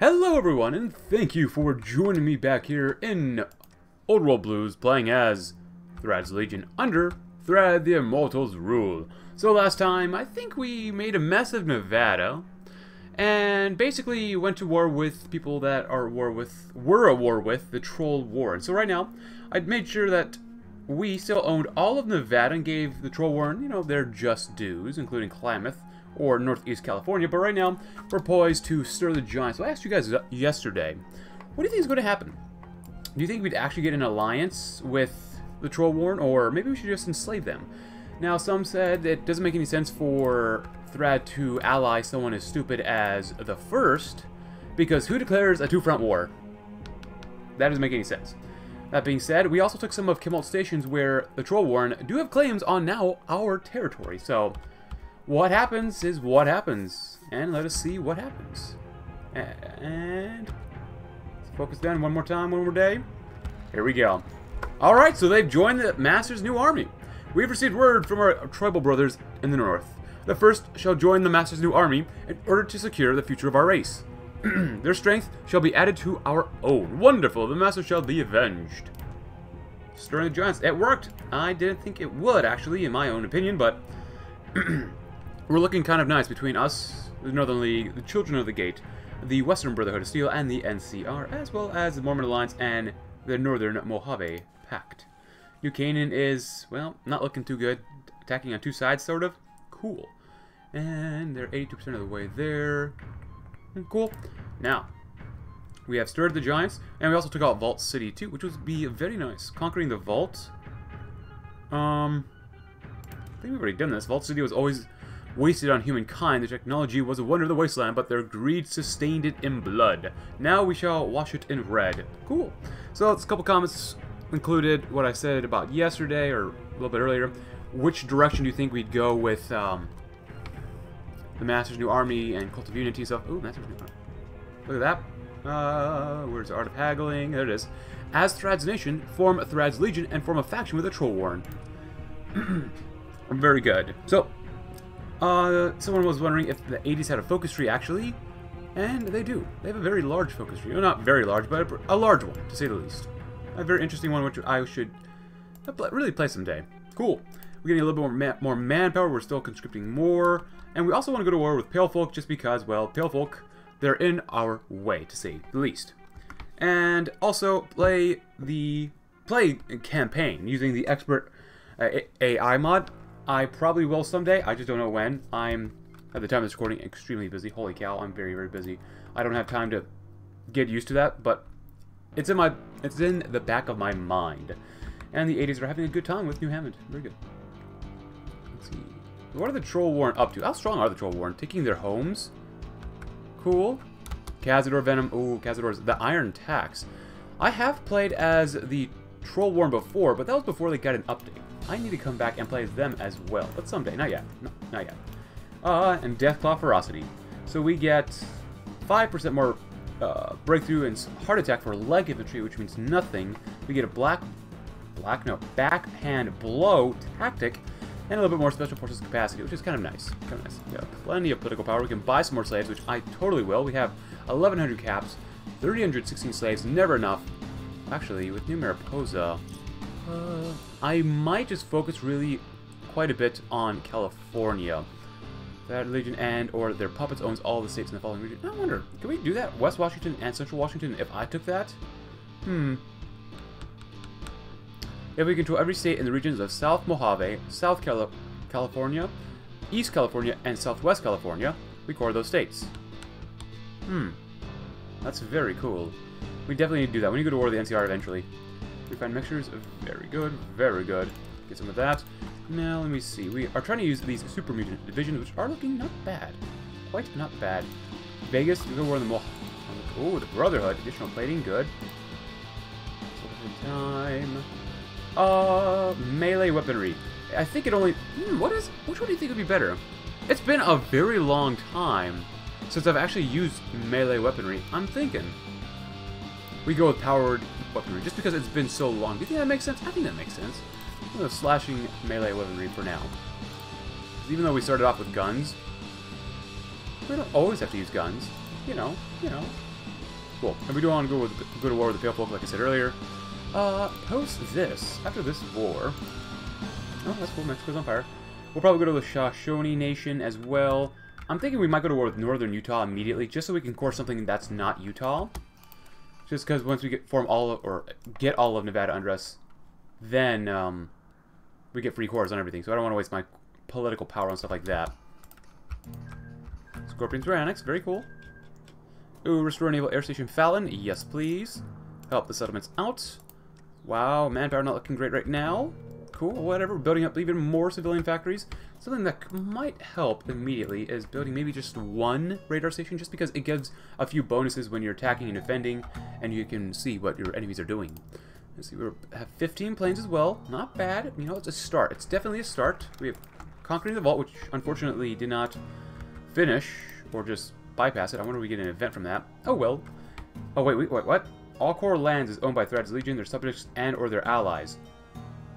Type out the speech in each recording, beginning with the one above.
Hello everyone, and thank you for joining me back here in Old World Blues, playing as Thradd's Legion under Thradd the Immortal's rule. So last time, I think we made a mess of Nevada, and basically went to war with people that were at war with the Troll War. And so right now, I'd made sure that we still owned all of Nevada and gave the Troll Warren, you know, their just dues, including Klamath, or Northeast California, but right now, we're poised to stir the giant. So I asked you guys yesterday, what do you think is going to happen? Do you think we'd actually get an alliance with the Troll Warren, or maybe we should just enslave them? Now, some said it doesn't make any sense for Thradd to ally someone as stupid as the First, because who declares a two-front war? That doesn't make any sense. That being said, we also took some of Kimball Stations where the Troll Warren do have claims on now our territory, so what happens is what happens, and let us see what happens. And let's focus down one more time, one more day. Here we go. Alright, so they've joined the Master's new army. We've received word from our tribal brothers in the north. The First shall join the Master's new army in order to secure the future of our race. Their strength shall be added to our own. Wonderful, the Master shall be avenged. Stirring the giants. It worked. I didn't think it would, actually, in my own opinion, but we're looking kind of nice between us, the Northern League, the Children of the Gate, the Western Brotherhood of Steel, and the NCR, as well as the Mormon Alliance and the Northern Mojave Pact. New Canaan is, well, not looking too good. Attacking on two sides, sort of. Cool. And they're 82% of the way there. Cool. Now, we have stirred the giants, and we also took out Vault City, too, which would be very nice. Conquering the Vault. I think we've already done this. Vault City was always wasted on humankind. Their technology was a wonder of the wasteland, but their greed sustained it in blood. Now we shall wash it in red. Cool. So it's a couple comments included what I said about yesterday, or a little bit earlier. Which direction do you think we'd go with the Master's new army and Cult of Unity stuff? Ooh, Master's new army. Look at that. Where's the Art of Haggling? There it is. As Thradd's Nation, form Thradd's Legion and form a faction with a Troll Warren. Very good. So, someone was wondering if the 80s had a focus tree, actually, and they do. They have a very large focus tree. Well, not very large, but a large one, to say the least. A very interesting one, which I should really play someday. Cool. We're getting a little bit more manpower. We're still conscripting more. And we also want to go to war with Palefolk just because, well, Palefolk, they're in our way, to say the least. And also play the campaign using the expert AI mod. I probably will someday, I just don't know when. I'm, at the time of this recording, extremely busy. Holy cow, I'm very, very busy. I don't have time to get used to that, but it's in my, it's in the back of my mind. And the 80s are having a good time with New Hammond. Very good. Let's see. What are the Troll Warren up to? How strong are the Troll Warren? Taking their homes? Cool. Cazador Venom. Ooh, Cazador's the Iron Tax. I have played as the Troll Warren before, but that was before they got an update. I need to come back and play as them as well, but someday, not yet, no, not yet. And Deathclaw Ferocity. So we get 5% more breakthrough and heart attack for leg infantry, which means nothing. We get a backhand blow tactic, and a little bit more special forces capacity, which is kind of nice. Kind of nice. Yeah, plenty of political power. We can buy some more slaves, which I totally will. We have 1,100 caps, 316 slaves, never enough. Actually, with New Mariposa, I might just focus really quite a bit on California. That Legion and or their puppets owns all the states in the following region. I wonder, can we do that? West Washington and Central Washington if I took that? If we control every state in the regions of South Mojave, South California, East California, and Southwest California, we core those states. That's very cool. We definitely need to do that. We need to go to war with the NCR eventually. We find mixtures. Very good, very good. Get some of that. Now, let me see. We are trying to use these super mutant divisions, which are looking not bad. Quite not bad. Vegas, we go war in the Mojave. Ooh, the Brotherhood. Additional plating, good. Time. Melee weaponry. I think it only... what is... Which one do you think would be better? It's been a very long time since I've actually used melee weaponry. I'm thinking we go with powered weaponry, just because it's been so long. Do you think that makes sense? I think that makes sense. I'm going to slashing melee weaponry for now. Even though we started off with guns, we don't always have to use guns. You know, Cool. And we do want to go to war with the Palefolk, like I said earlier. Post this, after this war... Oh, that's cool, Mexico's on fire. We'll probably go to the Shoshone Nation as well. I'm thinking we might go to war with Northern Utah immediately, just so we can core something that's not Utah. Just because once we get all of Nevada under us, then we get free cores on everything. So I don't want to waste my political power on stuff like that. Scorpions were annexed. Very cool. Ooh, restore naval air station Fallon. Yes, please. Help the settlements out. Wow, manpower not looking great right now. Cool, whatever. Building up even more civilian factories. Something that might help immediately is building maybe just one radar station, just because it gives a few bonuses when you're attacking and defending, and you can see what your enemies are doing. Let's see, we have 15 planes as well. Not bad. You know, it's a start. It's definitely a start. We have Conquering the Vault, which unfortunately did not finish, or just bypass it. I wonder if we get an event from that. Oh, well. Oh, wait, what? All core lands is owned by Thradd's Legion, their subjects, and or their allies.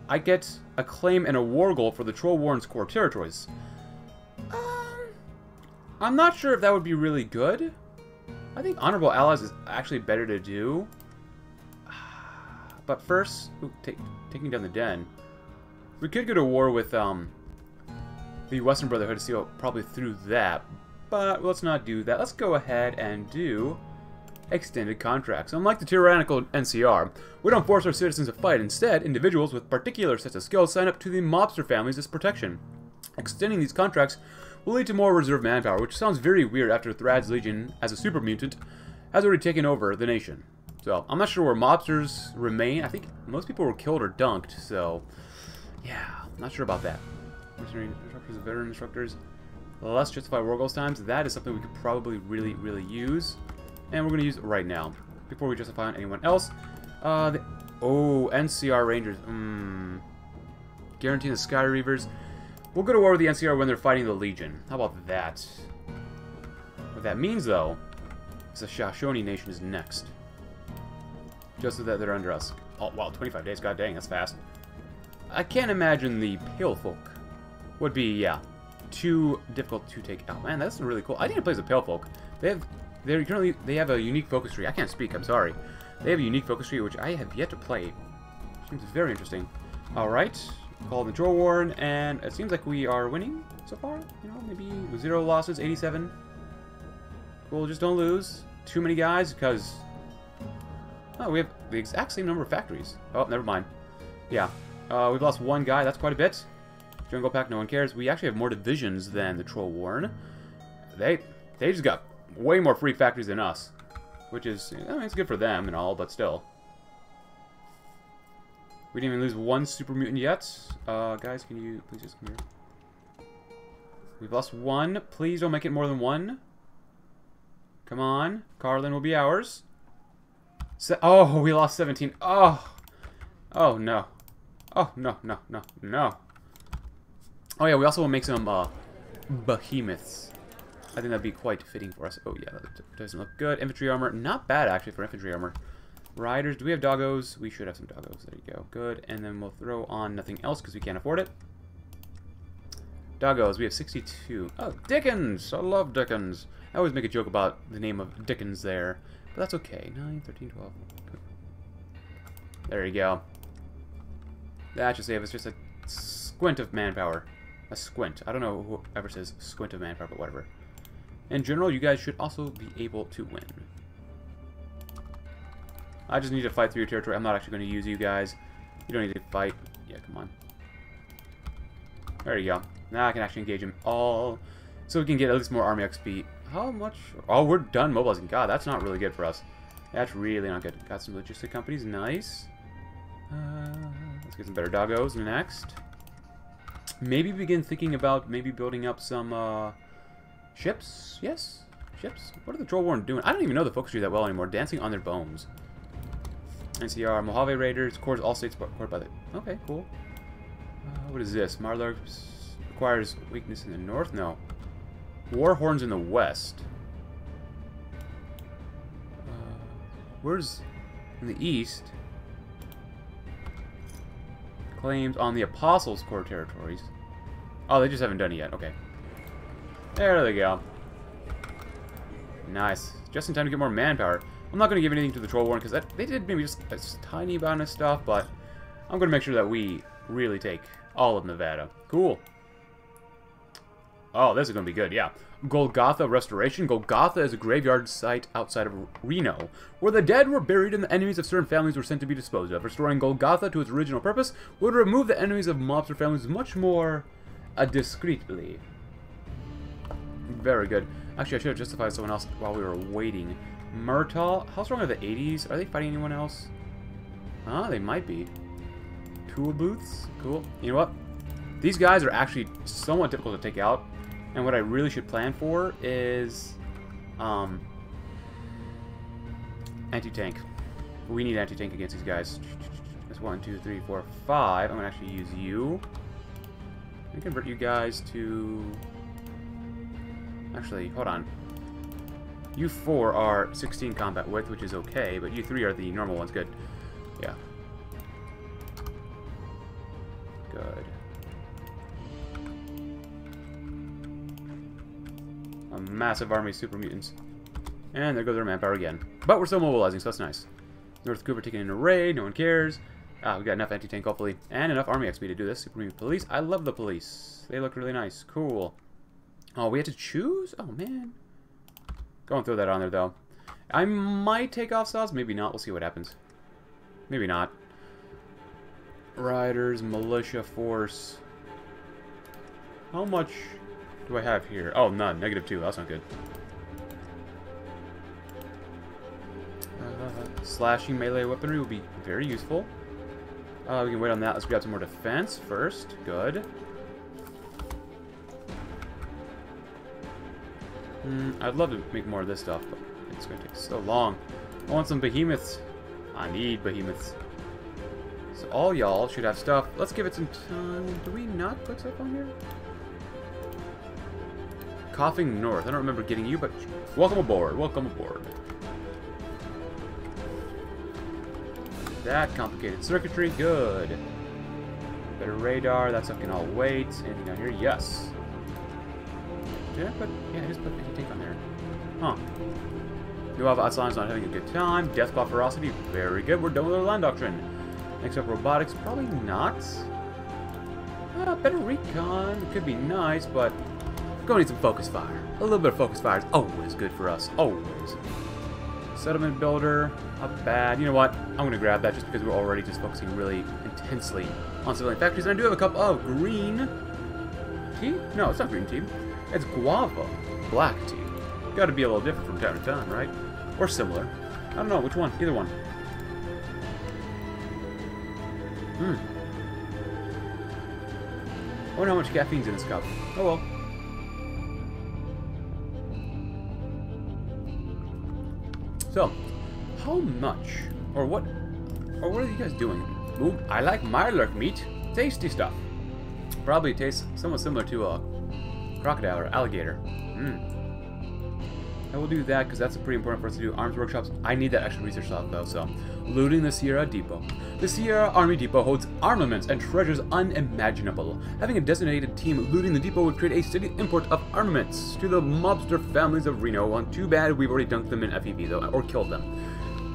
I get a claim and a war goal for the Troll Warren's core territories. I'm not sure if that would be really good. I think Honorable Allies is actually better to do. But first, ooh, taking down the den. We could go to war with the Western Brotherhood of Steel probably through that. But let's not do that. Let's go ahead and do extended contracts. Unlike the tyrannical NCR, we don't force our citizens to fight. Instead, individuals with particular sets of skills sign up to the mobster families as protection. Extending these contracts will lead to more reserve manpower, which sounds very weird after Thradd's Legion, as a super mutant, has already taken over the nation. So, I'm not sure where mobsters remain. I think most people were killed or dunked, so... yeah, not sure about that. Mercenary instructors, veteran instructors. Let's justify war goals times. That is something we could probably really, really use. And we're going to use it right now, before we justify on anyone else. NCR Rangers. Guaranteeing the Sky Reavers. We'll go to war with the NCR when they're fighting the Legion. How about that? What that means, though, is the Shoshone Nation is next. Just so that they're under us. Oh, wow, 25 days. God dang, that's fast. I can't imagine the Palefolk would be, yeah, too difficult to take out. Man, that's really cool. I need to play as a Palefolk. They have a unique focus tree. I can't speak, I'm sorry. They have a unique focus tree, which I have yet to play. Seems very interesting. Alright. Call the Troll Warren, and it seems like we are winning so far. You know, maybe with 0 losses, 87. Cool, just don't lose too many guys, because... oh, we have the exact same number of factories. Oh, never mind. Yeah. We've lost one guy. That's quite a bit. Jungle Pack, no one cares. We actually have more divisions than the Troll Warren. They just got... way more free factories than us, which is, I mean, it's good for them and all, but still. We didn't even lose one super mutant yet. Guys, can you please just come here? We've lost one. Please don't make it more than one. Come on. Carlin will be ours. Oh, we lost 17. Oh. Oh, no. Oh, no, no, no, no. Oh, yeah, we also will make some behemoths. I think that'd be quite fitting for us. Oh, yeah, that doesn't look good. Infantry armor. Not bad, actually, for infantry armor. Riders. Do we have doggos? We should have some doggos. There you go. Good. And then we'll throw on nothing else because we can't afford it. Doggos. We have 62. Oh, Dickens. I love Dickens. I always make a joke about the name of Dickens there. But that's okay. 9, 13, 12. There you go. That should save us just a squint of manpower. A squint. I don't know whoever says squint of manpower, but whatever. In general, you guys should also be able to win. I just need to fight through your territory. I'm not actually going to use you guys. You don't need to fight. Yeah, come on. There you go. Now I can actually engage them all. So we can get at least more army XP. How much? Oh, we're done mobilizing. God, that's not really good for us. That's really not good. Got some logistic companies. Nice. Let's get some better doggos next. Maybe begin thinking about maybe building up some... ships? Yes? Ships? What are the Troll Warren doing? I don't even know the focus tree that well anymore. Dancing on their bones. NCR, Mojave Raiders, cores all states court by the... okay, cool. What is this? Marlark requires weakness in the north? No. War horns in the west. Where's... in the east? Claims on the Apostles' core territories. Oh, they just haven't done it yet. Okay. There they go. Nice. Just in time to get more manpower. I'm not going to give anything to the Troll Warren because they did maybe just a tiny amount of stuff, but I'm going to make sure that we really take all of Nevada. Cool. Oh, this is going to be good, yeah. Golgotha Restoration. Golgotha is a graveyard site outside of Reno, where the dead were buried and the enemies of certain families were sent to be disposed of. Restoring Golgotha to its original purpose would remove the enemies of mobster families much more discreetly. Very good. Actually, I should have justified someone else while we were waiting. Murtaugh? How strong are the 80s? Are they fighting anyone else? Huh? They might be. Tool booths? Cool. You know what? These guys are actually somewhat difficult to take out. And what I really should plan for is anti-tank. We need anti-tank against these guys. That's 1, 2, 3, 4, 5. I'm going to actually use you. I'm going to convert you guys to... Actually, hold on. You four are 16 combat width, which is okay, but you three are the normal ones. Good. Yeah. Good. A massive army of super mutants. And there goes our manpower again. But we're still mobilizing, so that's nice. North Cooper taking in a raid, no one cares. Ah, we got enough anti-tank, hopefully. And enough army XP to do this. Super mutant police. I love the police. They look really nice. Cool. Oh, we had to choose? Oh, man. Go and throw that on there, though. I might take off saws. Maybe not. We'll see what happens. Maybe not. Riders, militia force. How much do I have here? Oh, none. -2. That's not good. Slashing melee weaponry will be very useful. We can wait on that. Let's grab some more defense first. Good. I'd love to make more of this stuff, but it's going to take so long. I want some behemoths. I need behemoths. So all y'all should have stuff. Let's give it some time. Do we not put stuff on here? Coughing North. I don't remember getting you, but welcome aboard. Welcome aboard. That complicated circuitry. Good. Better radar. That stuff can all wait. Anything down here? Yes. Did I put... Yeah, I just put anti-tank on there. Huh. New Alpha Outline's not having a good time. Deathclaw Ferocity. Very good. We're done with our line doctrine. Next up, robotics. Probably not. Better recon. Could be nice, but... We're going to need some focus fire. A little bit of focus fire is always good for us. Always. Settlement builder. Not bad. You know what? I'm going to grab that just because we're already just focusing really intensely on civilian factories. And I do have a cup of green tea? No, it's not green tea. It's guava. Black tea. Gotta be a little different from time to time, right? Or similar. I don't know. Which one? Either one. I wonder how much caffeine's in this cup. Oh well. So, how much? Or what? Or what are you guys doing? Ooh, I like mylark meat. Tasty stuff. Probably tastes somewhat similar to a... crocodile or alligator. I will do that because that's pretty important for us to do. Arms workshops. I need that extra research slot though, so. Looting the Sierra Depot. The Sierra Army Depot holds armaments and treasures unimaginable. Having a designated team looting the depot would create a steady import of armaments to the mobster families of Reno. Well, too bad we've already dunked them in FEV though, or killed them.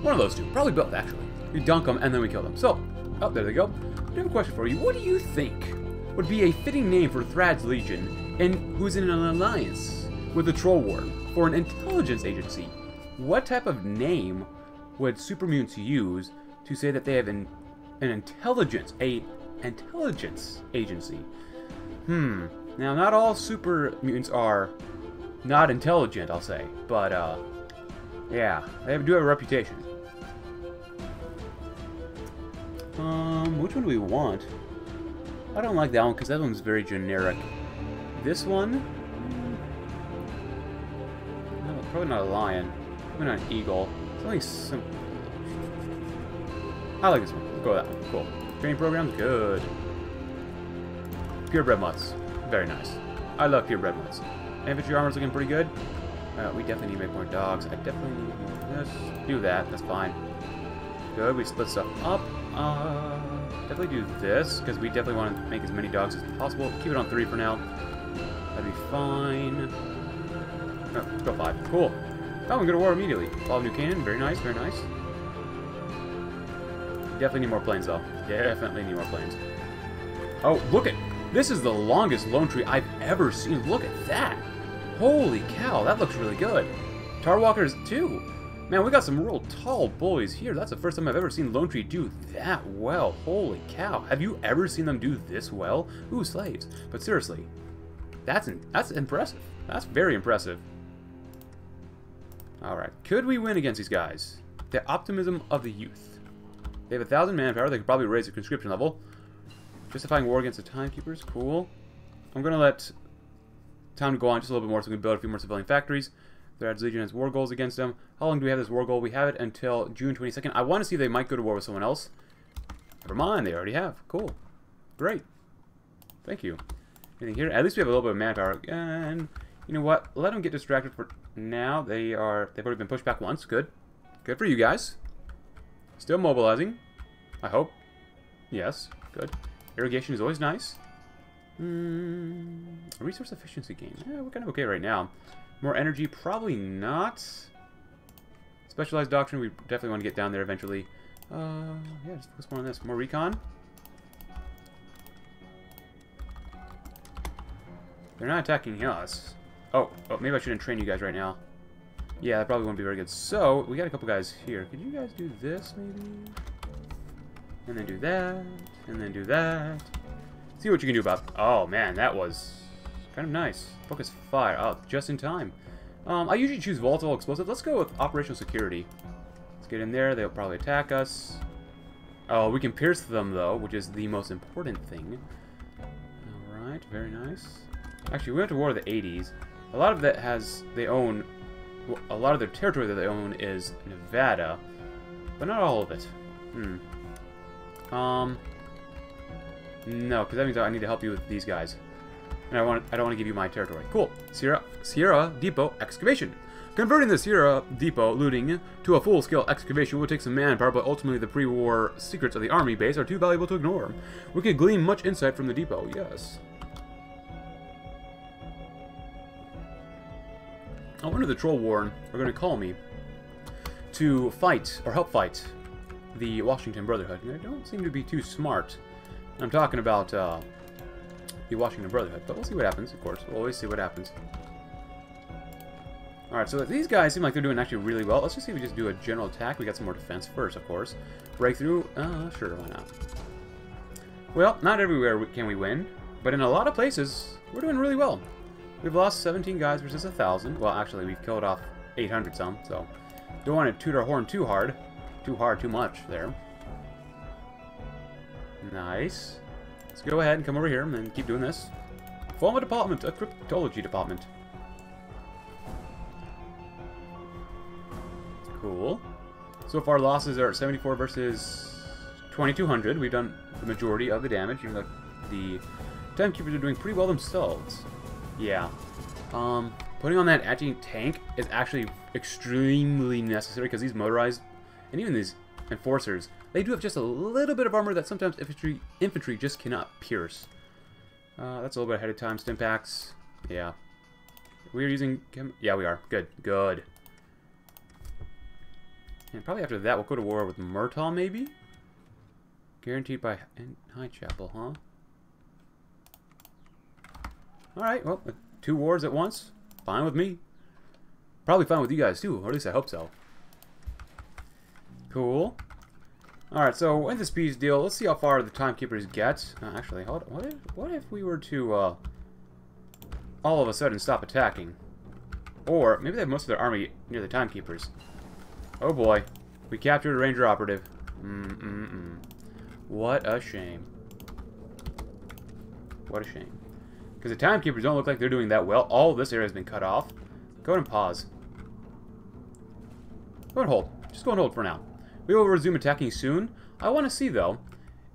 One of those two. Probably both, actually. We dunk them and then we kill them. So, oh, there they go. I have a question for you. What do you think would be a fitting name for Thradd's Legion? And who's in an alliance with the Troll War for an intelligence agency? What type of name would super mutants use to say that they have an intelligence agency? Now, not all super mutants are not intelligent, I'll say, but yeah, they do have a reputation. Which one do we want? I don't like that one because that one's very generic. This one? No, probably not a lion. Probably not an eagle. Something simple. I like this one. Let's go with that one. Cool. Training program? Good. Purebred mutts. Very nice. I love purebred mutts. Infantry armor's looking pretty good. We definitely need to make more dogs. I definitely need more of this. Do that. That's fine. Good. We split stuff up. Definitely do this, because we definitely want to make as many dogs as possible. Keep it on 3 for now. That'd be fine. Oh, go 5. Cool. Oh, we go to war immediately. Fall of New Canaan. Very nice, very nice. Definitely need more planes, though. Definitely need more planes. Oh, look at... This is the longest Lone Tree I've ever seen. Look at that. Holy cow, that looks really good. Tar walkers, too. Man, we got some real tall boys here. That's the first time I've ever seen Lone Tree do that well. Holy cow. Have you ever seen them do this well? Ooh, slaves. But seriously, that's impressive. That's very impressive. Alright, could we win against these guys? The optimism of the youth. They have 1,000 manpower. They could probably raise the conscription level. Justifying war against the Timekeepers. Cool. I'm going to let time go on just a little bit more so we can build a few more civilian factories. Thradd's Legion has war goals against them. How long do we have this war goal? We have it until June 22nd. I want to see if they might go to war with someone else. Never mind, they already have. Cool. Great. Thank you. Anything here? At least we have a little bit of manpower. And you know what? Let them get distracted for now. They've already been pushed back once. Good. Good for you guys. Still mobilizing. I hope. Yes. Good. Irrigation is always nice. Resource efficiency gain. Yeah, we're kind of okay right now. More energy? Probably not. Specialized doctrine, we definitely want to get down there eventually. Yeah, just focus more on this. More recon. They're not attacking us. Oh, maybe I shouldn't train you guys right now. Yeah, that probably won't be very good. So, we got a couple guys here. Could you guys do this, maybe? And then do that. And then do that. See what you can do about... Oh, man, that was... kind of nice. Focus fire. Oh, just in time. I usually choose volatile explosive. Let's go with operational security. Let's get in there. They'll probably attack us. Oh, we can pierce them, though, which is the most important thing. Alright, very nice. Actually, we went to war in the 80s. A lot of that has... they own... well, a lot of their territory that they own is Nevada. But not all of it. No, because that means I need to help you with these guys. And I don't want to give you my territory. Cool. Sierra Depot excavation. Converting the Sierra Depot looting to a full-scale excavation will take some manpower, but ultimately the pre-war secrets of the army base are too valuable to ignore. We could glean much insight from the depot. Yes. I wonder if the Troll Warren are going to call me to fight, or help fight, the Washington Brotherhood. And they don't seem to be too smart. I'm talking about, the Washington Brotherhood, but we'll see what happens, of course. We'll always see what happens. Alright, so these guys seem like they're doing actually really well. Let's just see if we just do a general attack. We got some more defense first, of course. Breakthrough? Sure, why not? Well, not everywhere can we win, but in a lot of places, we're doing really well. We've lost 17 guys versus 1,000. Well, actually, we've killed off 800 some, so don't want to toot our horn too hard. Too hard, too much there. Nice. Let's go ahead and come over here and keep doing this. Form a department, a cryptology department. Cool. So far losses are at 74 versus 2200. We've done the majority of the damage, even though the Timekeepers are doing pretty well themselves. Yeah. Putting on that anti-tank is actually extremely necessary because these motorized, and even these enforcers, they do have just a little bit of armor that sometimes infantry just cannot pierce. That's a little bit ahead of time. Stimpaks. Yeah. We're using... yeah, we are. Good. Good. And probably after that, we'll go to war with Murtaugh, maybe? Guaranteed by High Chapel, huh? Alright, well, 2 wars at once. Fine with me. Probably fine with you guys, too. Or at least I hope so. Cool. Alright, so in this peace deal, let's see how far the Timekeepers get. Actually, hold on. What if we were to all of a sudden stop attacking? Or maybe they have most of their army near the Timekeepers. Oh boy. We captured a Ranger operative. What a shame. What a shame. Because the Timekeepers don't look like they're doing that well. All of this area has been cut off. Go ahead and pause. Go and hold. Just go and hold for now. We will resume attacking soon. I want to see, though,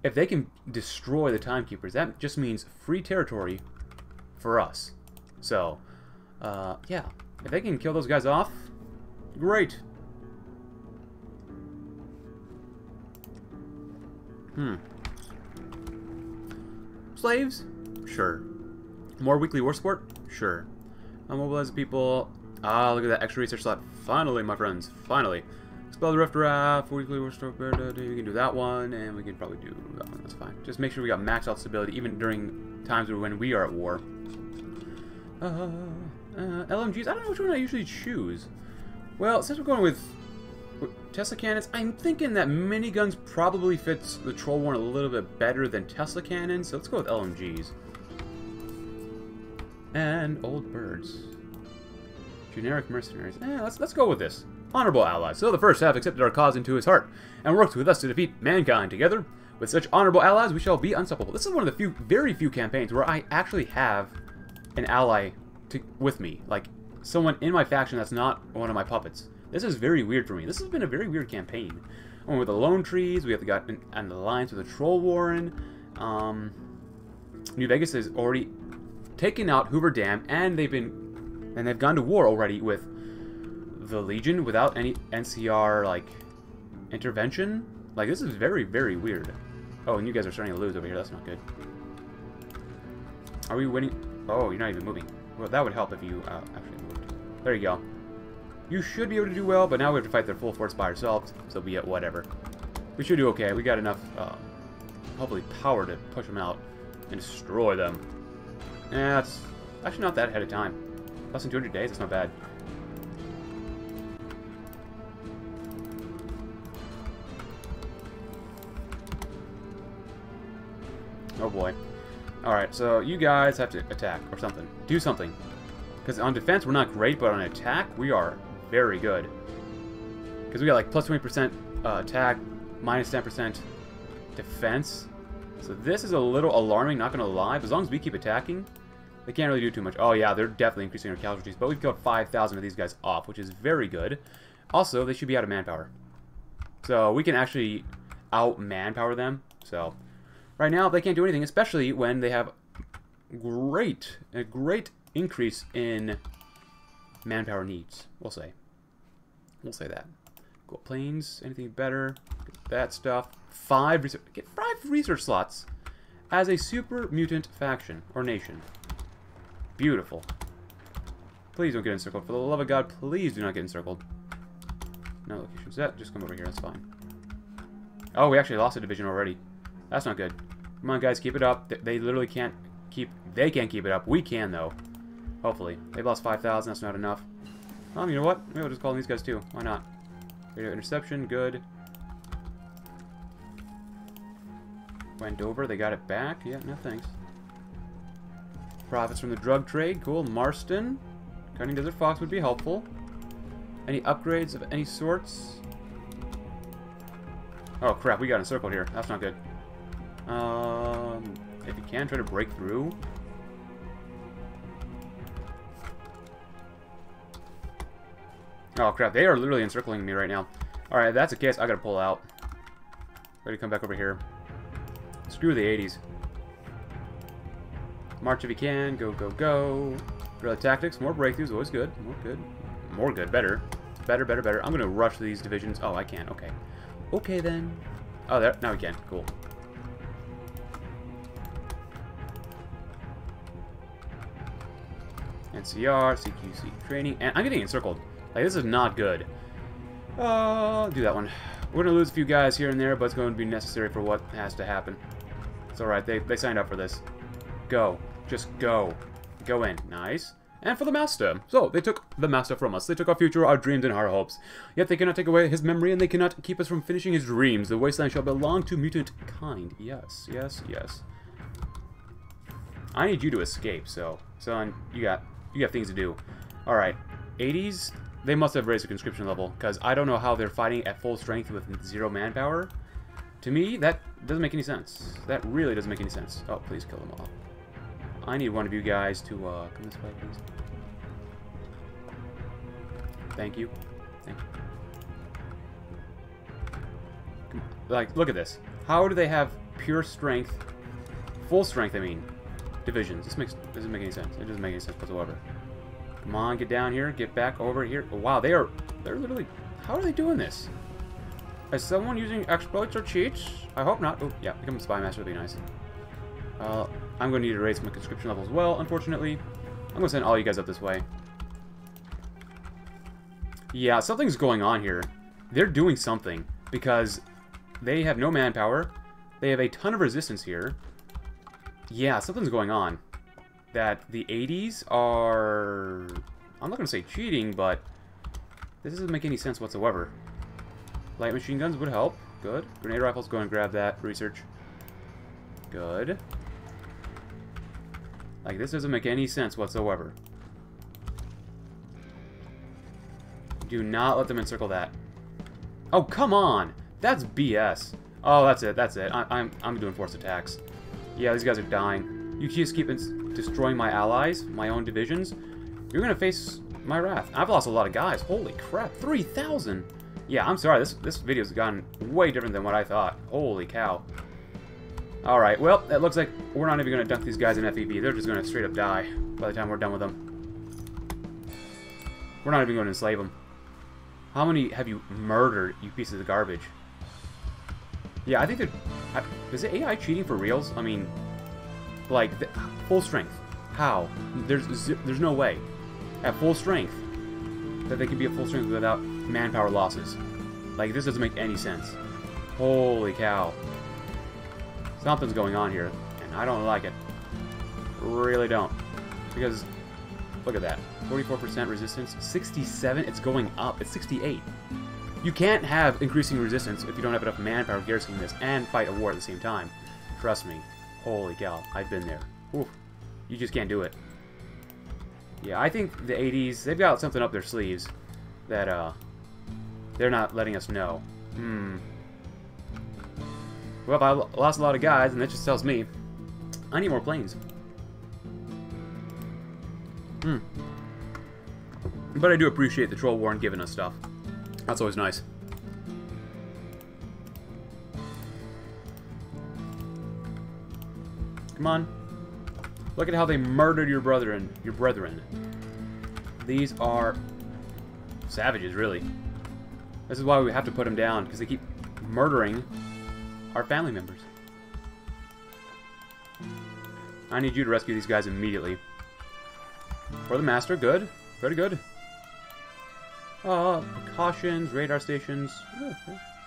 if they can destroy the Timekeepers. That just means free territory for us. So, yeah. If they can kill those guys off, great. Slaves? Sure. More weekly war sport? Sure. Mobilize people. Ah, look at that extra research slot. Finally, my friends. Finally. Expel the Rift Raft. Weekly Restore. We can do that one, and we can probably do that one. That's fine. Just make sure we got maxed out stability, even during times when we are at war. LMGs. I don't know which one I usually choose. Well, since we're going with Tesla cannons, I'm thinking that miniguns probably fits the Troll Warren a little bit better than Tesla cannons, so let's go with LMGs. And old birds. Generic mercenaries. Let's go with this. Honorable allies. So the first half accepted our cause into his heart, and worked with us to defeat mankind. Together, with such honorable allies, we shall be unstoppable. This is one of the very few campaigns where I actually have an ally with me. Like, someone in my faction that's not one of my puppets. This is very weird for me. This has been a very weird campaign. One with the Lone Trees, we have got an alliance with the Troll Warren. New Vegas has already taken out Hoover Dam, and they've gone to war already with the Legion without any NCR like intervention. Like, this is very, very weird. Oh, and you guys are starting to lose over here. That's not good. Are we winning? Oh, you're not even moving. Well, that would help if you actually moved. There you go. You should be able to do well, but now we have to fight their full force by ourselves, so be it whatever. We should do okay. We got enough, hopefully, power to push them out and destroy them. Yeah, that's actually not that ahead of time. Less than 200 days, that's not bad. Oh boy. Alright, so you guys have to attack or something. Do something. Because on defense, we're not great, but on attack, we are very good. Because we got like plus 20% attack, minus 10% defense. So this is a little alarming, not going to lie. But as long as we keep attacking, they can't really do too much. Oh yeah, they're definitely increasing our casualties. But we've killed 5,000 of these guys off, which is very good. Also, they should be out of manpower. So we can actually out-manpower them. So right now, they can't do anything, especially when they have a great increase in manpower needs. We'll say. We'll say that. Gold planes. Anything better? Get that stuff. Get 5 research slots as a super mutant faction or nation. Beautiful. Please don't get encircled. For the love of God, please do not get encircled. No location set. Just come over here. That's fine. Oh, we actually lost a division already. That's not good. Come on, guys. Keep it up. They literally can't keep. They can't keep it up. We can, though. Hopefully. They've lost 5,000. That's not enough. You know what? Maybe we'll just call these guys, too. Why not? Radio interception. Good. Wendover. They got it back. Yeah, no thanks. Profits from the drug trade. Cool. Marston. Cutting Desert Fox would be helpful. Any upgrades of any sorts? Oh, crap. We got encircled here. That's not good. If you can, try to break through. Oh, crap. They are literally encircling me right now. Alright, if that's the case, I gotta pull out. Ready to come back over here. Screw the 80s. March if you can. Go, go, go. Guerrilla tactics. More breakthroughs. Always good. More good. More good. Better. Better, better, better. I'm gonna rush these divisions. Oh, I can't. Okay. Okay, then. Oh, there. Now we can. Cool. NCR, CQC training, and I'm getting encircled. Like, this is not good. Do that one. We're going to lose a few guys here and there, but it's going to be necessary for what has to happen. It's alright, they signed up for this. Go. Just go. Go in. Nice. And for the Master. So, they took the Master from us. They took our future, our dreams, and our hopes. Yet they cannot take away his memory, and they cannot keep us from finishing his dreams. The wasteland shall belong to mutant kind. Yes, yes, yes. I need you to escape, so. Son, you got things to do. Alright. 80s? They must have raised the conscription level, because I don't know how they're fighting at full strength with 0 manpower. To me, that doesn't make any sense. That really doesn't make any sense. Oh, please kill them all. I need one of you guys to come this way, please. Thank you. Thank you. Come on. Like, look at this. How do they have pure strength? Full strength, I mean. Divisions. This doesn't make any sense. It doesn't make any sense whatsoever. Come on, get down here. Get back over here. Oh, wow, they're literally... How are they doing this? Is someone using exploits or cheats? I hope not. Oh, yeah, become a spy master would be nice. I'm going to need to raise my conscription level as well, unfortunately. I'm going to send all you guys up this way. Yeah, something's going on here. They're doing something, because they have no manpower. They have a ton of resistance here. Yeah, something's going on. That the 80s are... I'm not going to say cheating, but this doesn't make any sense whatsoever. Light machine guns would help. Good. Grenade rifles, go and grab that. Research. Good. Like, this doesn't make any sense whatsoever. Do not let them encircle that. Oh, come on! That's BS. Oh, that's it, that's it. I'm doing forced attacks. Yeah, these guys are dying. You just keep destroying my allies, my own divisions. You're gonna face my wrath. I've lost a lot of guys. Holy crap, 3,000! Yeah, I'm sorry, this video's gotten way different than what I thought. Holy cow. Alright, well, it looks like we're not even gonna dunk these guys in FEB. They're just gonna straight up die by the time we're done with them. We're not even gonna enslave them. How many have you murdered, you pieces of garbage? Yeah, I think they're... Is it AI cheating for reals? I mean, like, full strength. How? There's no way. At full strength, that they can be at full strength without manpower losses. Like, this doesn't make any sense. Holy cow. Something's going on here, and I don't like it. Really don't. Because, look at that. 44% resistance. 67? It's going up. It's 68. You can't have increasing resistance if you don't have enough manpower to garrison this and fight a war at the same time. Trust me. Holy cow. I've been there. Oof. You just can't do it. Yeah, I think the 80s, they've got something up their sleeves that they're not letting us know. Well, I lost a lot of guys, and that just tells me I need more planes. But I do appreciate the Troll Warren giving us stuff. That's always nice. Come on. Look at how they murdered your brethren. These are savages, really. This is why we have to put them down, because they keep murdering our family members. I need you to rescue these guys immediately. For the master, good. Very good. Precautions, radar stations. Oh,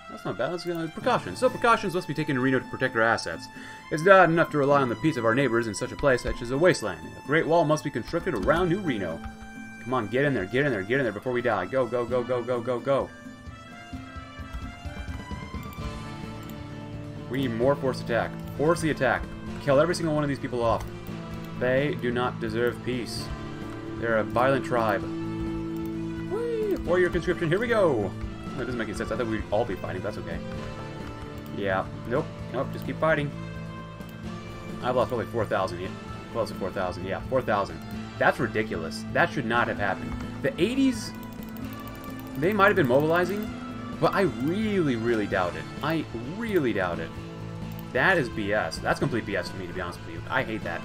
that's not bad. That's precautions. So precautions must be taken in Reno to protect our assets. It's not enough to rely on the peace of our neighbors in such a place such as a wasteland. A great wall must be constructed around New Reno. Come on, get in there, get in there, get in there before we die. Go, go, go, go, go, go, go. We need more forced attack. Force the attack. Kill every single one of these people off. They do not deserve peace. They're a violent tribe. Warrior conscription, here we go! That doesn't make any sense. I thought we'd all be fighting, but that's okay. Yeah, nope, nope, just keep fighting. I've lost probably 4,000 yet. Well, it's 4,000, yeah, 4,000. That's ridiculous. That should not have happened. The 80s, they might have been mobilizing, but I really, really doubt it. I really doubt it. That is BS. That's complete BS to me, to be honest with you. I hate that.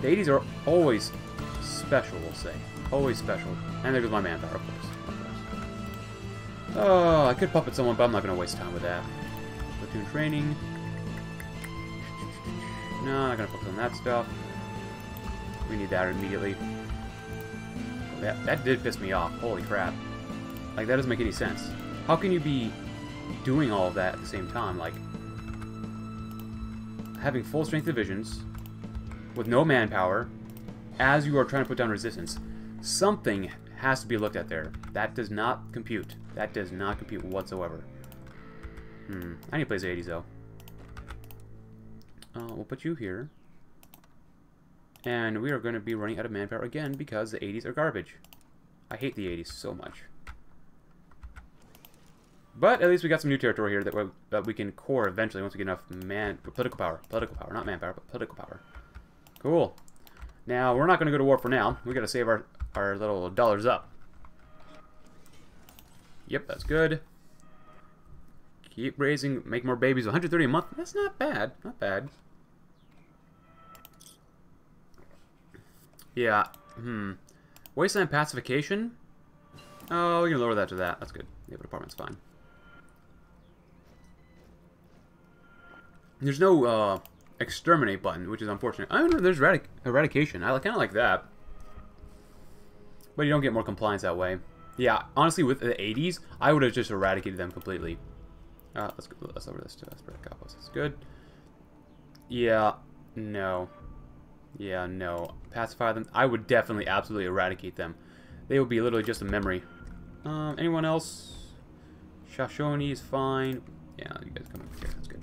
The 80s are always special, we'll say. Always special. And there goes my manpower, of course. Oh, I could puppet someone, but I'm not going to waste time with that. Platoon training. No, I'm not going to focus on that stuff. We need that immediately. That did piss me off. Holy crap. Like, that doesn't make any sense. How can you be doing all of that at the same time? Like, having full strength divisions with no manpower as you are trying to put down resistance. Something has to be looked at there. That does not compute. That does not compute whatsoever. I need to play the 80s, though. We'll put you here. And we are going to be running out of manpower again because the 80s are garbage. I hate the 80s so much. But at least we got some new territory here that we can core eventually once we get enough political power. Political power, not manpower, but political power. Cool. Now, we're not going to go to war for now. We've got to save our little dollars up. Yep, that's good. Keep raising, make more babies. 130 a month. That's not bad. Not bad. Yeah. Wasteland pacification. Oh, we can lower that to that. That's good. The other department's fine. There's no exterminate button, which is unfortunate. I don't know. There's eradication. I kind of like that. But you don't get more compliance that way. Yeah, honestly, with the 80s, I would have just eradicated them completely. Let's go. Let's lower this to Desperate Capos. That's good. Yeah, no. Yeah, no. Pacify them. I would definitely, absolutely eradicate them. They would be literally just a memory. Anyone else? Shoshone is fine. Yeah, you guys come up here. That's good.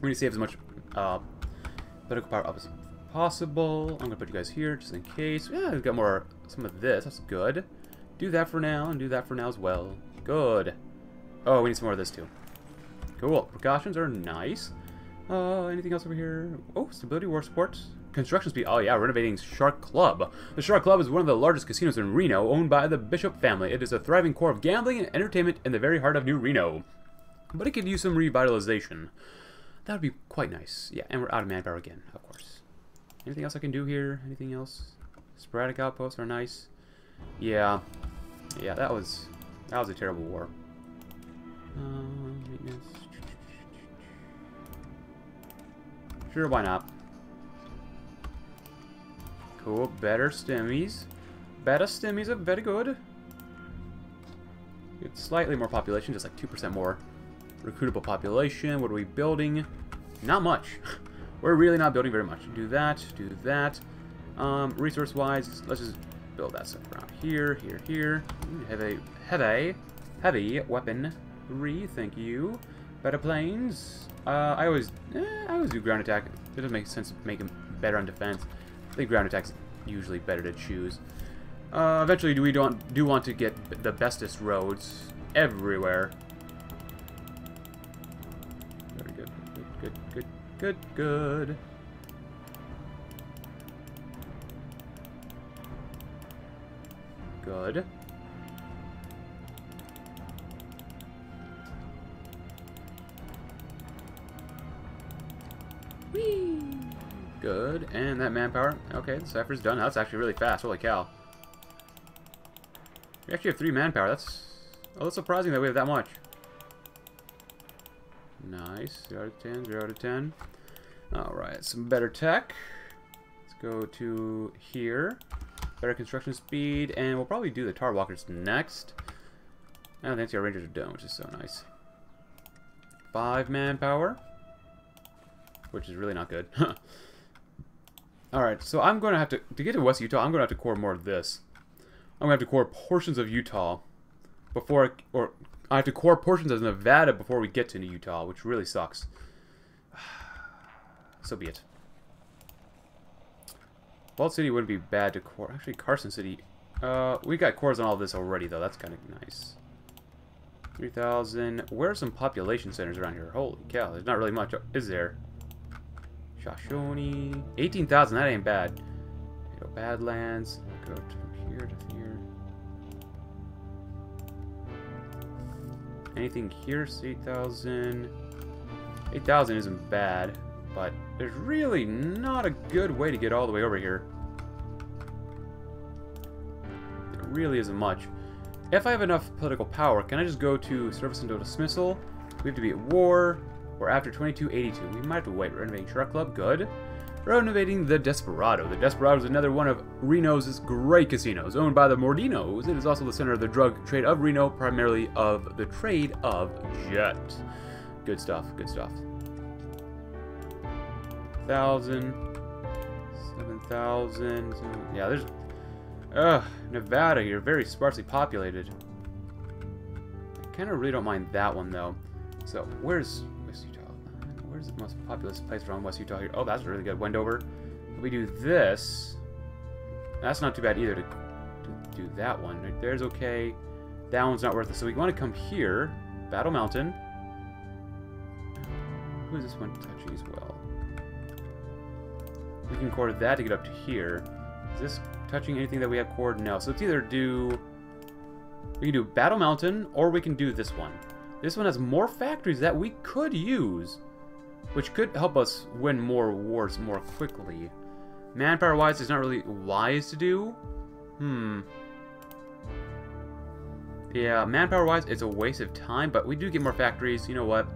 We're gonna save as much political power up as possible. I'm gonna put you guys here just in case. Yeah, we've got more. Some of this. That's good. Do that for now, and do that for now as well. Good. Oh, we need some more of this too. Cool. Precautions are nice. Anything else over here? Oh, stability, war support, construction speed. Oh yeah, renovating Shark Club. The Shark Club is one of the largest casinos in Reno, owned by the Bishop family. It is a thriving core of gambling and entertainment in the very heart of New Reno. But it could use some revitalization. That would be quite nice. Yeah, and we're out of manpower again, of course. Anything else I can do here? Anything else? Sporadic outposts are nice. Yeah. Yeah, that was a terrible war. Maintenance. Sure, why not? Cool, better stemmies. Better stemmies are very good. It's slightly more population, just like 2% more recruitable population. What are we building? Not much. We're really not building very much. Do that, do that. Resource-wise, let's just build that stuff around here, here, here. Have a heavy weapon. Thank you. Better planes. I always do ground attack. It doesn't make sense to make them better on defense. I think ground attack's usually better to choose. Eventually, we do want to get the bestest roads everywhere. Very good, good, good, good, good, good. Good. Whee! Good. And that manpower. Okay, the cipher's done. That's actually really fast. Holy cow. We actually have 3 manpower. That's... oh, that's surprising that we have that much. Nice. 0 out of 10. 0 out of 10. Alright, some better tech. Let's go to here. Better construction speed, and we'll probably do the Tar walkers next. And the NCR Rangers are done, which is so nice. 5 manpower, which is really not good. All right, so I'm going to have to get to West Utah. I'm going to have to core more of this. I'm going to have to core portions of Utah before, or I have to core portions of Nevada before we get to Utah, which really sucks. So be it. Vault City wouldn't be bad to core. Actually, Carson City. We got cores on all this already, though. That's kind of nice. 3,000. Where are some population centers around here? Holy cow. There's not really much, is there? Shoshone. 18,000. That ain't bad. You know, Badlands. Go from here to here. Anything here? 8,000. 8,000 isn't bad. But there's really not a good way to get all the way over here. There really isn't much. If I have enough political power, can I just go to service until dismissal? We have to be at war. We're after 2282. We might have to wait. Renovating Shark Club. Good. Renovating the Desperado. The Desperado is another one of Reno's great casinos. Owned by the Mordinos, it is also the center of the drug trade of Reno, primarily of the trade of jet. Good stuff. Good stuff. 7,000, 7,000. Yeah, there's Nevada here, very sparsely populated. I kind of really don't mind that one though. So where's West Utah? Where's the most populous place around West Utah here? Oh, that's really good. Wendover. If we do this, that's not too bad either to do that one. Right there's okay. That one's not worth it. So we want to come here, Battle Mountain. Who is this one touching as well? We can cord that to get up to here. Is this touching anything that we have cord? No. So it's either do... we can do Battle Mountain, or we can do this one. This one has more factories that we could use, which could help us win more wars more quickly. Manpower-wise, it's not really wise to do. Yeah, manpower-wise, it's a waste of time, but we do get more factories. You know what?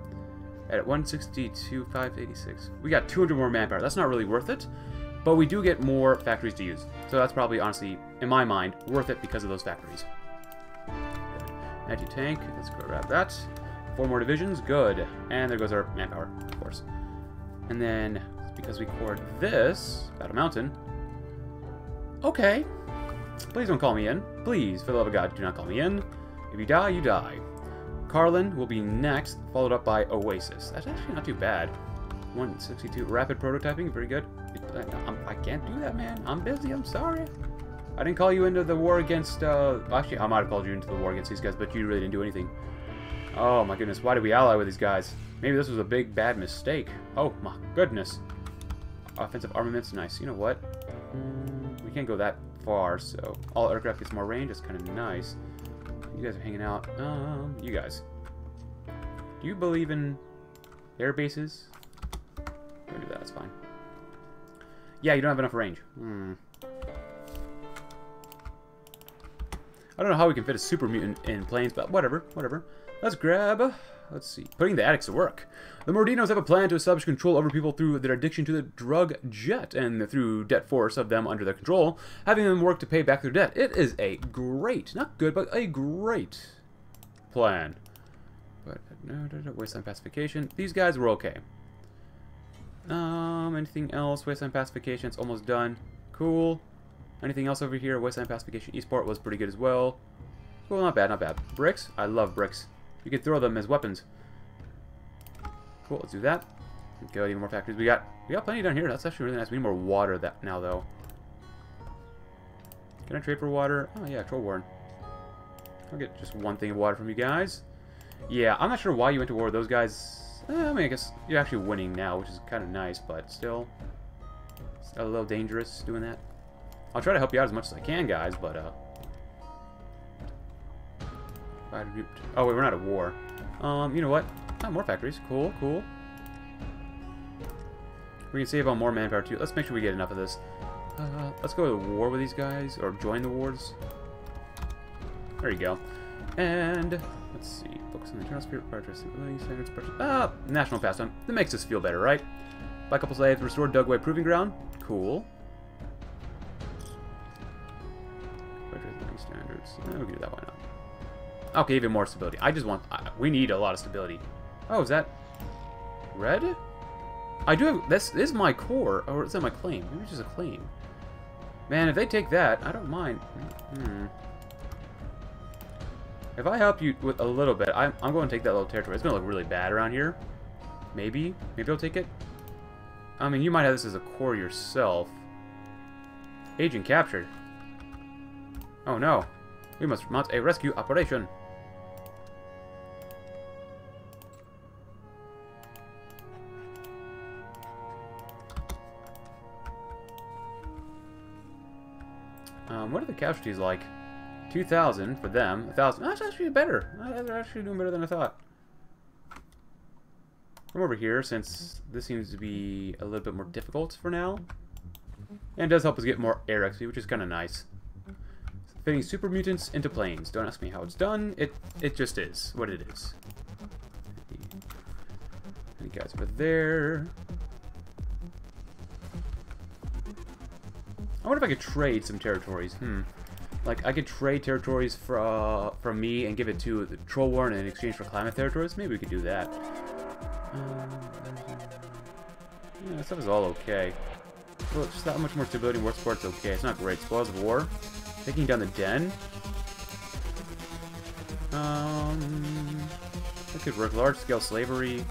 At 162, 586. We got 200 more manpower. That's not really worth it, but we do get more factories to use. So that's probably, honestly, in my mind, worth it because of those factories. anti-tank. Let's go grab that. 4 more divisions. Good. And there goes our manpower, of course. And then, because we cored this, Battle Mountain. Okay. Please don't call me in. Please, for the love of God, do not call me in. If you die, you die. Carlin will be next, followed up by Oasis. That's actually not too bad. 162. Rapid prototyping. Very good. I can't do that, man. I'm busy. I'm sorry. I didn't call you into the war against... actually, I might have called you into the war against these guys, but you really didn't do anything. Oh, my goodness. Why did we ally with these guys? Maybe this was a big, bad mistake. Oh, my goodness. Offensive armaments. Nice. You know what? We can't go that far, so... All aircraft gets more range. It's kind of nice. You guys are hanging out. You guys. Do you believe in air bases? Don't do that. That's fine. Yeah, you don't have enough range. I don't know how we can fit a super mutant in planes, but whatever, whatever. Let's grab... Let's see. Putting the addicts to work. The Mordinos have a plan to establish control over people through their addiction to the drug jet and through debt force of them under their control, having them work to pay back their debt. It is a great, not good, but a great plan. But no, wasteland pacification. These guys were okay. Anything else? Wasteland pacification, it's almost done. Cool. Anything else over here? Wasteland pacification. Eastport was pretty good as well. Well, not bad, not bad. Bricks? I love bricks. You can throw them as weapons. Cool, let's do that. Go, even more factories. We got plenty down here. That's actually really nice. We need more water that now, though. Can I trade for water? Oh, yeah, Troll Warren. I'll get just one thing of water from you guys. Yeah, I'm not sure why you went to war with those guys. I mean, I guess you're actually winning now, which is kind of nice, but still... It's a little dangerous doing that. I'll try to help you out as much as I can, guys, but... Oh, wait, we're not at war. You know what? Oh, more factories. Cool, cool. We can save on more manpower, too. Let's make sure we get enough of this. Let's go to war with these guys, or join the wars. There you go. And, let's see. Focus on the internal spirit, standards, national pastime. That makes us feel better, right? Buy a couple slaves, restore Dugway Proving Ground. Cool. Standards. No, we can do that, why not? Okay, even more stability. I just want... we need a lot of stability. Oh, is that... red? I do have... This is my core. Or is that my claim? Maybe it's just a claim. Man, if they take that, I don't mind. If I help you with a little bit, I'm going to take that little territory. It's going to look really bad around here. Maybe. Maybe I'll take it. I mean, you might have this as a core yourself. Agent captured. Oh, no. We must mount a rescue operation. What are the casualties like? 2,000 for them. 1,000. That's actually better. They're actually doing better than I thought. From over here, since this seems to be a little bit more difficult for now. And it does help us get more air XP, which is kind of nice. Fitting super mutants into planes. Don't ask me how it's done. It just is what it is. Any guys over there? I wonder if I could trade some territories. Like I could trade territories from me and give it to the Troll Warren in exchange for Klamath territories. Maybe we could do that. Yeah, that stuff is all okay. Well, it's just that much more stability in war sports. Okay, it's not great. Spoils of war. Taking down the den. That could work. Large-scale slavery.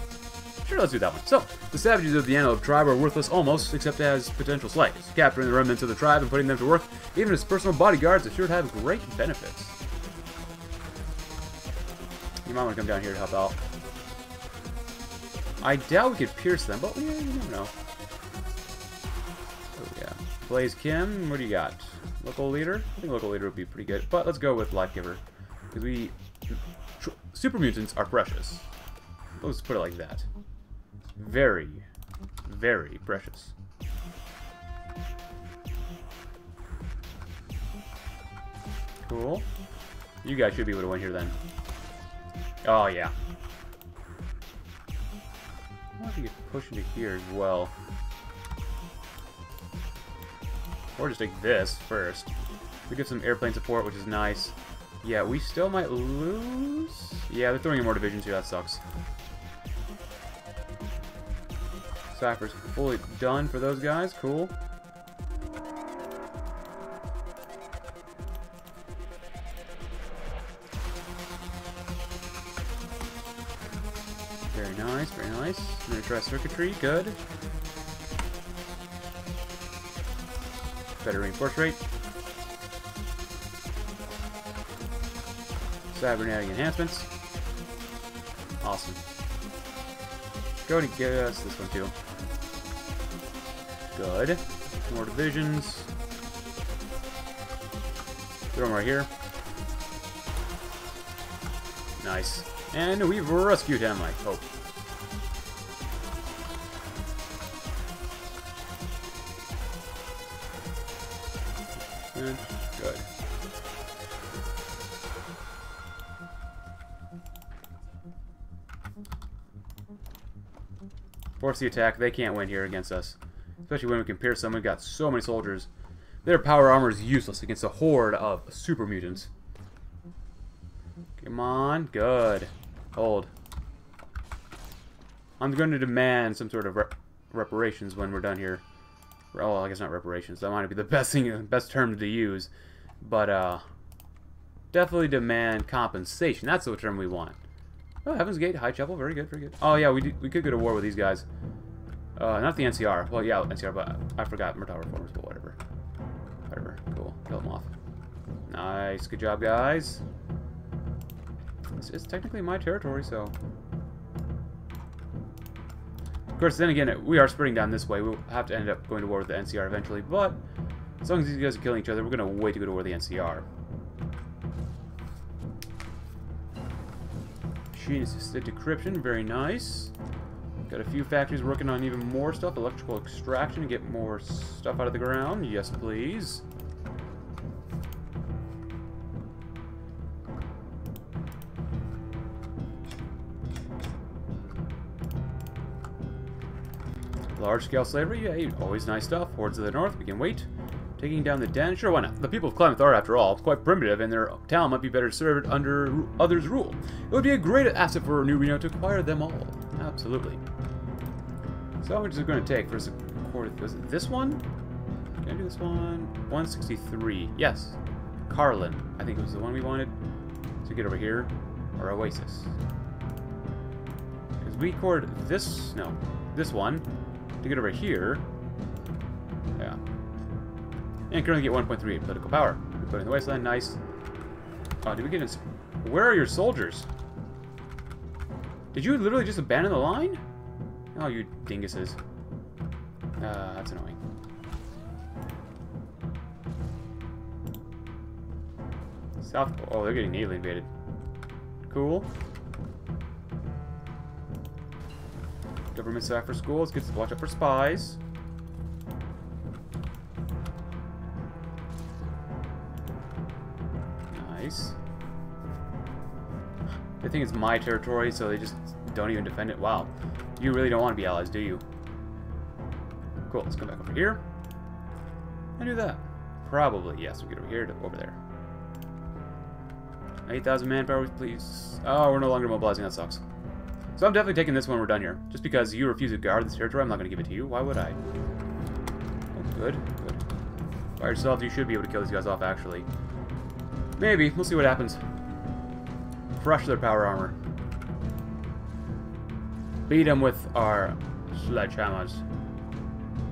Sure, let's do that one. So, the savages of the Antelope tribe are worthless almost, except as potential slaves. Capturing the remnants of the tribe and putting them to work, even as personal bodyguards, assured to have great benefits. You might want to come down here to help out. I doubt we could pierce them, but yeah, you never know. Oh, yeah. Blaze Kim, what do you got? Local leader? I think local leader would be pretty good, but let's go with Life Giver. Because super mutants are precious. Let's put it like that. Very, very precious. Cool. You guys should be able to win here then. Oh, yeah. I wonder if you could push into here as well. Or just take this first. We get some airplane support, which is nice. Yeah, we still might lose. Yeah, they're throwing in more division too. That sucks. Sappers fully done for those guys. Cool. Very nice, very nice. I'm going to try circuitry. Good. Better reinforce rate. Cybernetic enhancements. Awesome. Go to get us this one too. Good. More divisions. Throw them right here. Nice. And we've rescued him, I hope. Good. Good. Force the attack. They can't win here against us. Especially when we can pierce them. We've got so many soldiers. Their power armor is useless against a horde of super mutants. Come on. Good. Hold. I'm going to demand some sort of reparations when we're done here. Oh, I guess not reparations. That might be the best thing, best term to use. But definitely demand compensation. That's the term we want. Oh, Heaven's Gate, High Chapel, very good, very good. Oh yeah, we could go to war with these guys. Not the NCR. Well, yeah, NCR, but I forgot Murtaugh Reformers, but whatever. Whatever. Cool. Kill them off. Nice. Good job, guys. This is technically my territory, so. Of course, then again, we are spreading down this way. We'll have to end up going to war with the NCR eventually, but as long as these guys are killing each other, we're going to wait to go to war with the NCR. Machine-assisted decryption, very nice. Got a few factories working on even more stuff. Electrical extraction, get more stuff out of the ground. Yes, please. Large-scale slavery, yeah, always nice stuff. Hordes of the North, we can wait. Taking down the Den, sure, why not? The people of Klamath are, after all, quite primitive, and their town might be better served under others' rule. It would be a great asset for New Reno to acquire them all. Absolutely. So we're just going to take for support. Was it this one? Can I do this one? 163. Yes. Carlin. I think it was the one we wanted. So get over here. Or Oasis. Because we cored this. No. This one. To get over here. Yeah. And currently get 1.38 political power. We put in the wasteland, nice. Oh, did we get in... Where are your soldiers? Did you literally just abandon the line? Oh, you dinguses. That's annoying. South... Oh, they're getting nearly invaded. Cool. Government staff for schools. Good to watch out for spies. They think it's my territory, so they just don't even defend it. Wow. You really don't want to be allies, do you? Cool. Let's come back over here. I do that. Probably. Yes, we get over here to over there. 8,000 manpower, please. Oh, we're no longer mobilizing. That sucks. So I'm definitely taking this when we're done here. Just because you refuse to guard this territory, I'm not going to give it to you. Why would I? Oh, good. Good. By yourself, you should be able to kill these guys off, actually. Maybe. We'll see what happens. Crush their power armor. Beat them with our sledgehammers.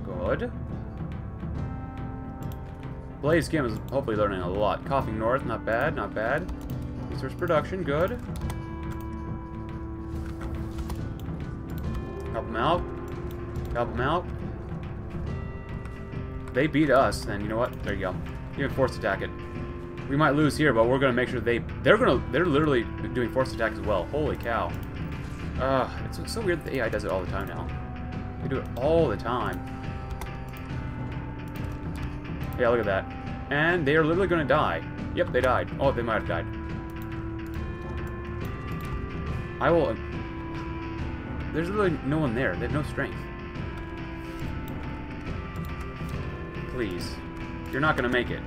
Good. Blaze Kim is hopefully learning a lot. Coughing North, not bad, not bad. Resource production, good. Help them out. Help them out. They beat us, then you know what? There you go. Even force attack it. We might lose here, but we're gonna make sure they're literally doing force attacks as well. Holy cow! It's so weird that the AI does it all the time now. They do it all the time. Yeah, look at that. And they are literally gonna die. Yep, they died. Oh, they might have died. I will. There's literally no one there. They have no strength. Please, you're not gonna make it.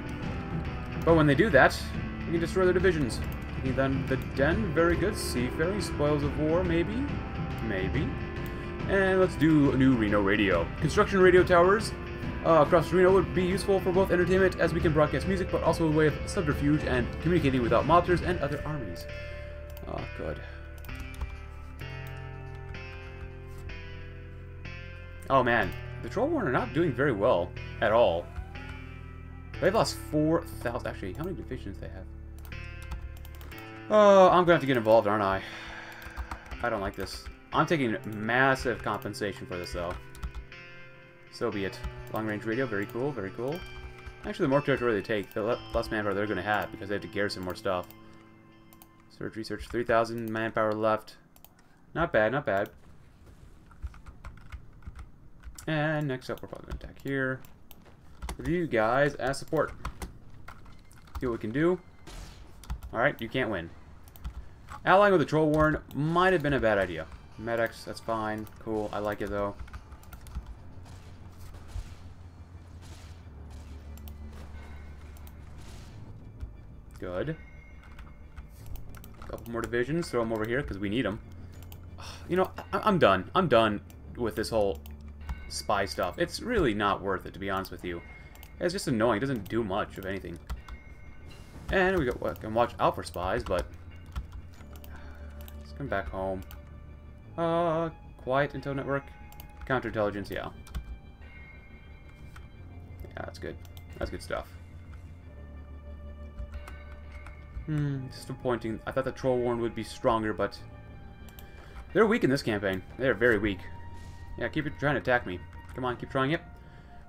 But when they do that, We can destroy their divisions. We can then the den. Very good. Seafaring. Spoils of war. Maybe. Maybe. And let's do a new Reno radio. Construction radio towers across Reno would be useful for both entertainment, as we can broadcast music, but also a way of subterfuge and communicating without monsters and other armies. Oh, good. Oh, man. The Troll Warren are not doing very well at all. They've lost 4,000. Actually, how many divisions do they have? Oh, I'm going to have to get involved, aren't I? I don't like this. I'm taking massive compensation for this, though. So be it. Long-range radio, very cool, very cool. Actually, the more territory they take, the less manpower they're going to have, because they have to garrison more stuff. Search, research, 3,000 manpower left. Not bad, not bad. And next up, we're probably going to attack here. With you guys as support. See what we can do. Alright, you can't win. Allying with the Troll Warren might have been a bad idea. Medics, that's fine. Cool, I like it though. Good. A couple more divisions, throw them over here because we need them. You know, I'm done. I'm done with this whole spy stuff. It's really not worth it, to be honest with you. It's just annoying. It doesn't do much of anything. And we can watch out for spies, but let's come back home. Quiet intel network. Counterintelligence, yeah. Yeah, that's good. That's good stuff. Disappointing. I thought the Troll Warren would be stronger, but they're weak in this campaign. They're very weak. Yeah, keep trying to attack me. Come on, keep trying it.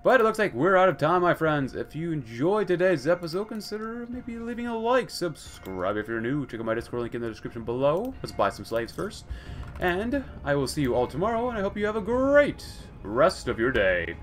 But it looks like we're out of time, my friends. If you enjoyed today's episode, consider maybe leaving a like. Subscribe if you're new. Check out my Discord link in the description below. Let's buy some slaves first. And I will see you all tomorrow, and I hope you have a great rest of your day.